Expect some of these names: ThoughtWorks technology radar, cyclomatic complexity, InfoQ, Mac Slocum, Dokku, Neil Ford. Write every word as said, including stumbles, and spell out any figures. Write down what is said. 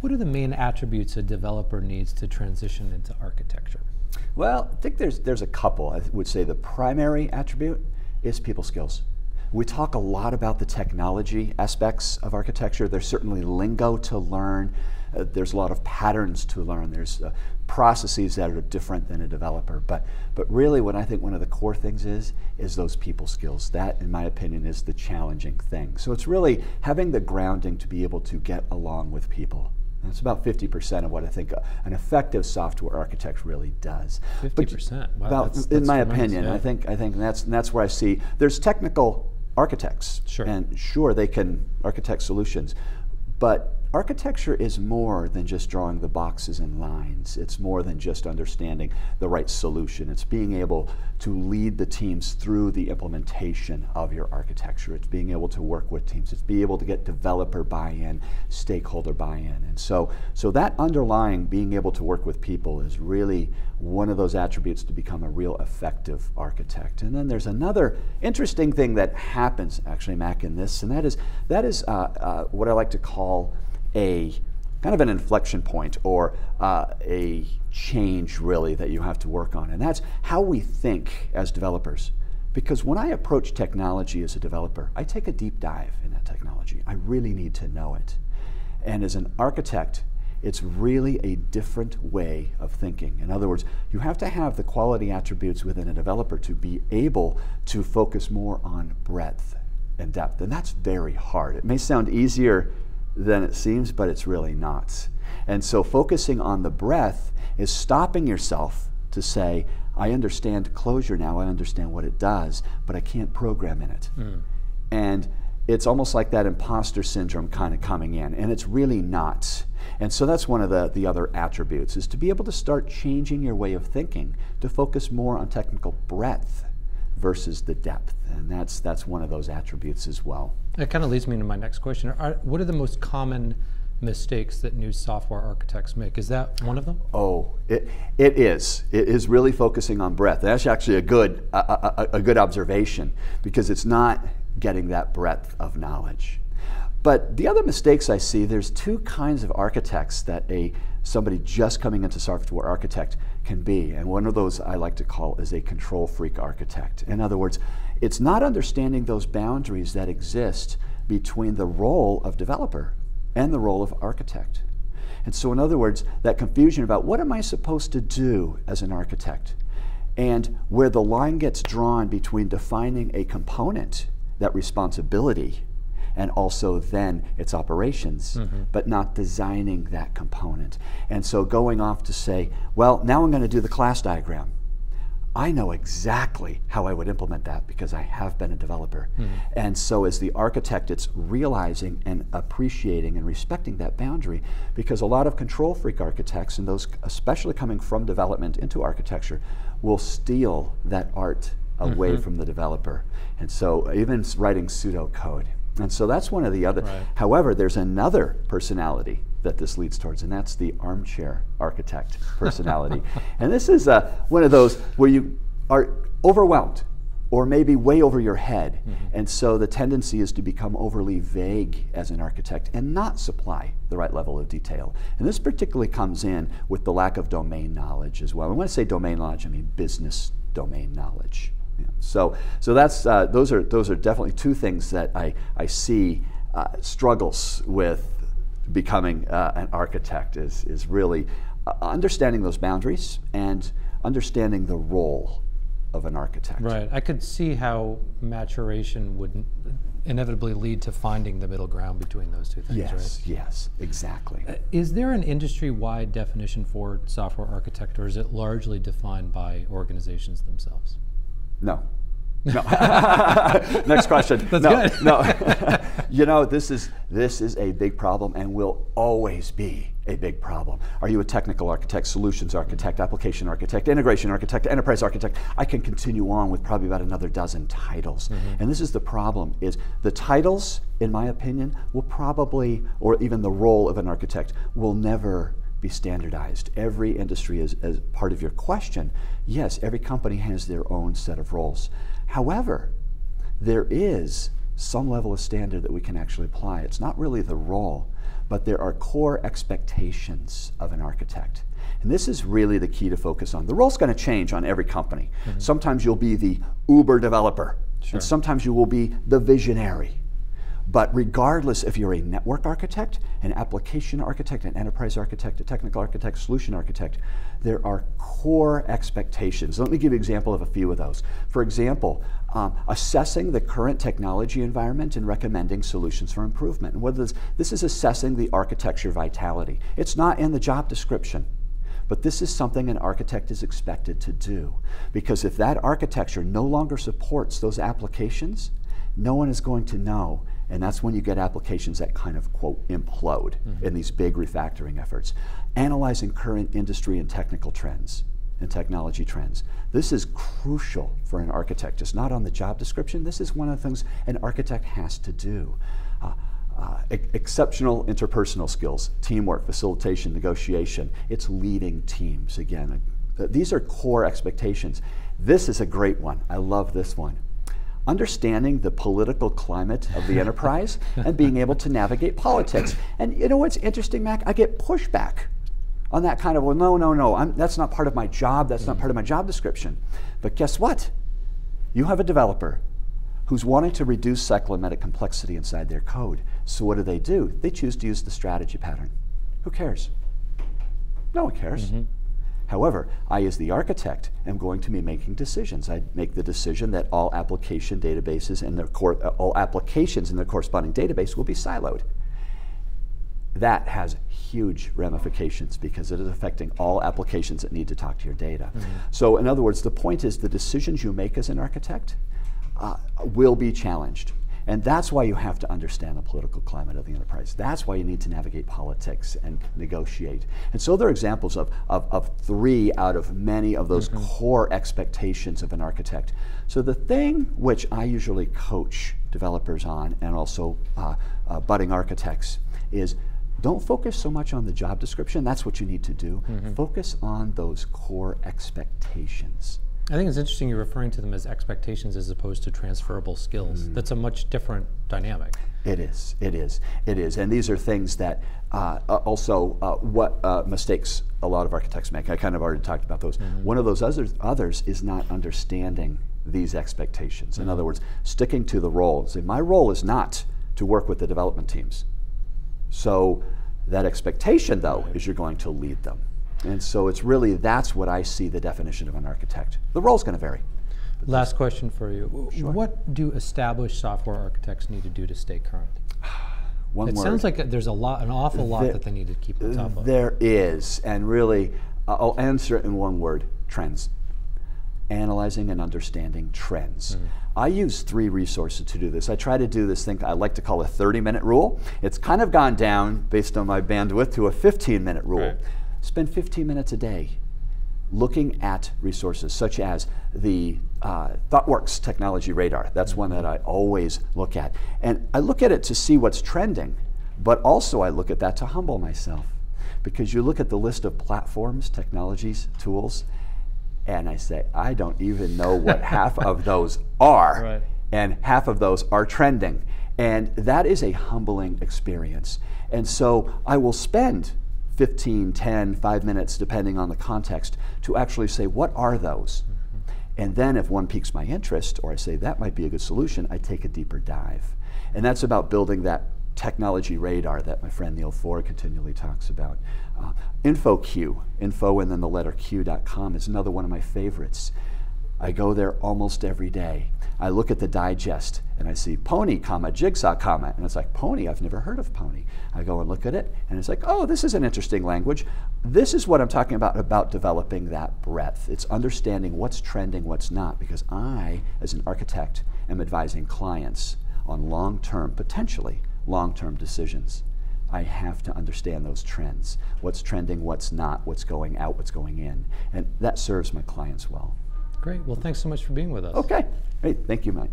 What are the main attributes a developer needs to transition into architecture? Well, I think there's, there's a couple. I would say the primary attribute is people skills. We talk a lot about the technology aspects of architecture. There's certainly lingo to learn. Uh, there's a lot of patterns to learn. There's uh, processes that are different than a developer. But, but really what I think one of the core things is, is those people skills. That, in my opinion, is the challenging thing. So it's really having the grounding to be able to get along with people. That's about fifty percent of what I think a, an effective software architect really does. fifty percent? Wow, about, that's, that's in my opinion, yeah. I think, I think that's, that's where I see, there's technical architects, sure. and sure, they can architect solutions, but architecture is more than just drawing the boxes and lines. It's more than just understanding the right solution. It's being able to lead the teams through the implementation of your architecture. It's being able to work with teams. It's being able to get developer buy-in, stakeholder buy-in. And so, so that underlying being able to work with people is really one of those attributes to become a real effective architect. And then there's another interesting thing that happens, actually, Mac, in this, and that is, that is uh, uh, what I like to call a kind of an inflection point, or uh, a change really that you have to work on. And that's how we think as developers. Because when I approach technology as a developer, I take a deep dive in that technology. I really need to know it. And as an architect, it's really a different way of thinking. In other words, you have to have the quality attributes within a developer to be able to focus more on breadth and depth. And that's very hard. It may sound easier than it seems, but it's really not. And so focusing on the breadth is stopping yourself to say, I understand closure now, I understand what it does, but I can't program in it. Mm. And it's almost like that imposter syndrome kind of coming in, and it's really not. And so that's one of the, the other attributes, is to be able to start changing your way of thinking to focus more on technical breadth versus the depth, and that's that's one of those attributes as well. That kind of leads me to my next question. Are, what are the most common mistakes that new software architects make? Is that one of them? Oh, it it is. It is really focusing on breadth. That's actually a good a, a, a good observation, because it's not getting that breadth of knowledge. But the other mistakes I see, there's two kinds of architects that a somebody just coming into software architect can be. And one of those I like to call is a control freak architect. In other words, it's not understanding those boundaries that exist between the role of developer and the role of architect. And so in other words, that confusion about what am I supposed to do as an architect, and where the line gets drawn between defining a component, that responsibility, and also then its operations, mm-hmm. but not designing that component. And so going off to say, well, now I'm going to do the class diagram. I know exactly how I would implement that because I have been a developer. Mm-hmm. And so as the architect, it's realizing and appreciating and respecting that boundary, because a lot of control freak architects, and those especially coming from development into architecture, will steal that art away mm-hmm. from the developer. And so even writing pseudocode. And so that's one of the other. Right. However, there's another personality that this leads towards, and that's the armchair architect personality. And this is uh, one of those where you are overwhelmed, or maybe way over your head. Mm-hmm. And so the tendency is to become overly vague as an architect and not supply the right level of detail. And this particularly comes in with the lack of domain knowledge as well. And when I say domain knowledge, I mean business domain knowledge. Yeah. So, so that's uh, those are those are definitely two things that I I see uh, struggles with becoming uh, an architect is is really uh, understanding those boundaries and understanding the role of an architect. Right. I could see how maturation would inevitably lead to finding the middle ground between those two things. Yes. Right? Yes. Exactly. Uh, is there an industry-wide definition for software architect, or is it largely defined by organizations themselves? No. No. Next question. That's no, good. No. You know, this is this is a big problem and will always be a big problem. Are you a technical architect, solutions architect, application architect, integration architect, enterprise architect? I can continue on with probably about another dozen titles. Mm-hmm. And this is the problem, is the titles, in my opinion, will probably, or even the role of an architect, will never be standardized. Every industry is, as part of your question, yes, every company has their own set of roles. However, there is some level of standard that we can actually apply. It's not really the role, but there are core expectations of an architect. And this is really the key to focus on. The role's going to change on every company. Mm-hmm. Sometimes you'll be the Uber developer, sure. and sometimes you will be the visionary. But regardless if you're a network architect, an application architect, an enterprise architect, a technical architect, solution architect, there are core expectations. Let me give you an example of a few of those. For example, um, assessing the current technology environment and recommending solutions for improvement. And whether this, this is assessing the architecture vitality. It's not in the job description. But this is something an architect is expected to do. Because if that architecture no longer supports those applications, no one is going to know. And that's when you get applications that kind of, quote, implode mm-hmm. in these big refactoring efforts. Analyzing current industry and technical trends and technology trends. This is crucial for an architect. It's not on the job description. This is one of the things an architect has to do. Uh, uh, e- exceptional interpersonal skills, teamwork, facilitation, negotiation. It's leading teams, again. Uh, these are core expectations. This is a great one. I love this one. Understanding the political climate of the enterprise and being able to navigate politics. And you know what's interesting, Mac? I get pushback on that kind of, well, no, no, no, I'm, that's not part of my job, that's mm-hmm. not part of my job description. But guess what? You have a developer who's wanting to reduce cyclomatic complexity inside their code. So what do they do? They choose to use the strategy pattern. Who cares? No one cares. Mm-hmm. However, I, as the architect, am going to be making decisions. I make the decision that all application databases and their cor- uh, all applications in their corresponding database will be siloed. That has huge ramifications because it is affecting all applications that need to talk to your data. Mm-hmm. So, in other words, the point is the decisions you make as an architect uh, will be challenged. And that's why you have to understand the political climate of the enterprise. That's why you need to navigate politics and negotiate. And so there are examples of, of, of three out of many of those mm-hmm. core expectations of an architect. So the thing which I usually coach developers on and also uh, uh, budding architects is don't focus so much on the job description. That's what you need to do. Mm-hmm. Focus on those core expectations. I think it's interesting you're referring to them as expectations as opposed to transferable skills. Mm. That's a much different dynamic. It is, it is, it is. And these are things that uh, also uh, what uh, mistakes a lot of architects make. I kind of already talked about those. Mm-hmm. One of those others, others is not understanding these expectations. Mm-hmm. In other words, sticking to the role. Say, my role is not to work with the development teams. So that expectation, though, right. is you're going to lead them. And so it's really, that's what I see the definition of an architect. The role's going to vary. Last question for you. Sure. What do established software architects need to do to stay current? One it word. Sounds like there's a lot, an awful lot there, that they need to keep on top of. There is, and really, uh, I'll answer it in one word, trends. Analyzing and understanding trends. Mm-hmm. I use three resources to do this. I try to do this thing I like to call a thirty minute rule. It's kind of gone down, based on my bandwidth, to a fifteen minute rule. Right. Spend fifteen minutes a day looking at resources such as the uh, ThoughtWorks technology radar. That's one that I always look at. And I look at it to see what's trending, but also I look at that to humble myself. Because you look at the list of platforms, technologies, tools, and I say, I don't even know what half of those are. Right. And half of those are trending. And that is a humbling experience. And so I will spend fifteen, ten, five minutes, depending on the context, to actually say, what are those? Mm-hmm. And then if one piques my interest, or I say, that might be a good solution, I take a deeper dive. And that's about building that technology radar that my friend Neil Ford continually talks about. Uh, InfoQ, info and then the letter Q dot com is another one of my favorites. I go there almost every day. I look at the digest and I see pony, comma, jigsaw, comma, and it's like, pony, I've never heard of pony. I go and look at it and it's like, oh, this is an interesting language. This is what I'm talking about, about developing that breadth. It's understanding what's trending, what's not, because I, as an architect, am advising clients on long-term, potentially long-term decisions. I have to understand those trends. What's trending, what's not, what's going out, what's going in, and that serves my clients well. Great. Well, thanks so much for being with us. Okay. Great. Thank you, Mike.